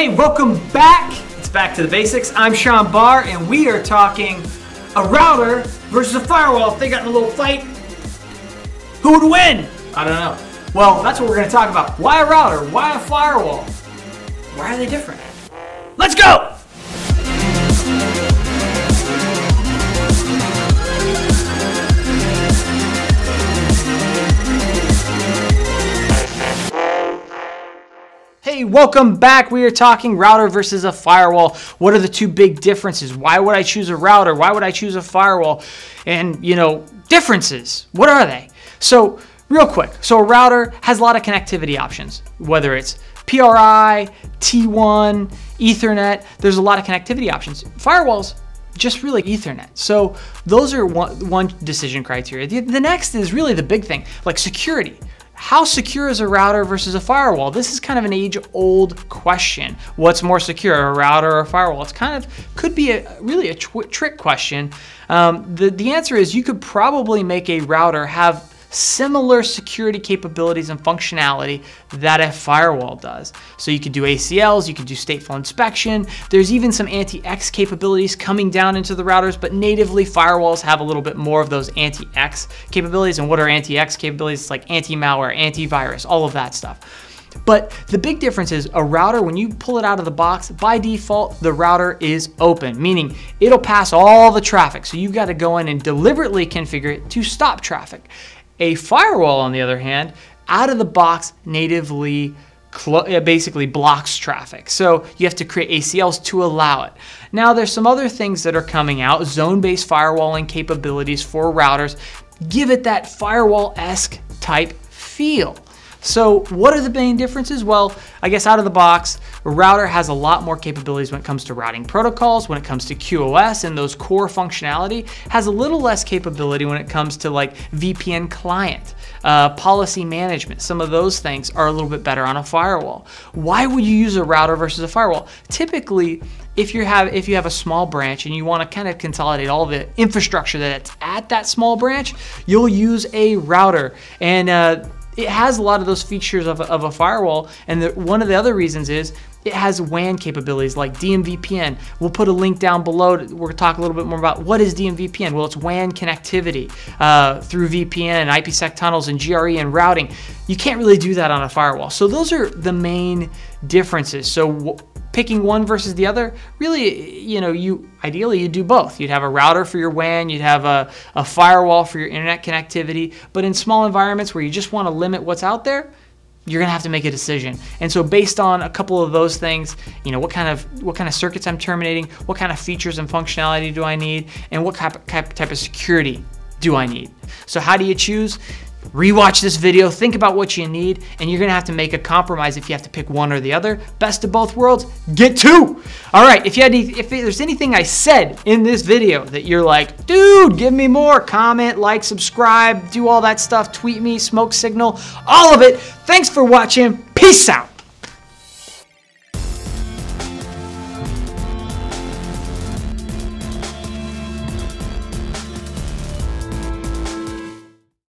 Hey, welcome back. It's Back to the Basics. I'm Sean Barr, and we are talking a router versus a firewall. If they got in a little fight, who would win? I don't know. Well, that's what we're going to talk about. Why a router? Why a firewall? Why are they different? Let's go! Hey, welcome back. We are talking router versus a firewall. What are the two big differences? Why would I choose a router? Why would I choose a firewall? And, you know, differences. What are they? So, real quick. So, a router has a lot of connectivity options, whether it's PRI, T1, Ethernet. There's a lot of connectivity options. Firewalls, just really Ethernet. So, those are one decision criteria. The next is really the big thing, like security. How secure is a router versus a firewall? This is kind of an age-old question. What's more secure, a router or a firewall? It's kind of could be really a trick question. The answer is you could probably make a router have similar security capabilities and functionality that a firewall does. So you could do ACLs, you could do stateful inspection. There's even some anti-X capabilities coming down into the routers, but natively firewalls have a little bit more of those anti-X capabilities. And what are anti-X capabilities? It's like anti-malware, antivirus, all of that stuff. But the big difference is a router, when you pull it out of the box, by default, the router is open, meaning it'll pass all the traffic. So you've got to go in and deliberately configure it to stop traffic. A firewall, on the other hand, out of the box, natively basically blocks traffic. So you have to create ACLs to allow it. Now, there's some other things that are coming out, zone-based firewalling capabilities for routers. Give it that firewall-esque type feel. So what are the main differences? Well, I guess out of the box, a router has a lot more capabilities when it comes to routing protocols, when it comes to QoS and those core functionality, has a little less capability when it comes to like VPN client, policy management. Some of those things are a little bit better on a firewall. Why would you use a router versus a firewall? Typically, if you have a small branch and you want to kind of consolidate all the infrastructure that's at that small branch, you'll use a router. And it has a lot of those features of a firewall, and one of the other reasons is it has WAN capabilities like DMVPN. We'll put a link down below. We'll talk a little bit more about what is DMVPN. Well, it's WAN connectivity through VPN, IPSec tunnels, and GRE and routing. You can't really do that on a firewall. So those are the main differences. So picking one versus the other, really, you know, ideally you'd do both. You'd have a router for your WAN, you'd have a firewall for your internet connectivity, but in small environments where you just want to limit what's out there, you're gonna have to make a decision. And so based on a couple of those things, you know, what kind of circuits I'm terminating, what kind of features and functionality do I need, and what type of security do I need? So how do you choose? Rewatch this video, think about what you need, and you're gonna have to make a compromise if you have to pick one or the other. Best of both worlds, get two. All right, if there's anything I said in this video that you're like, dude, give me more, comment, like, subscribe, do all that stuff, tweet me, smoke signal, all of it. Thanks for watching, peace out.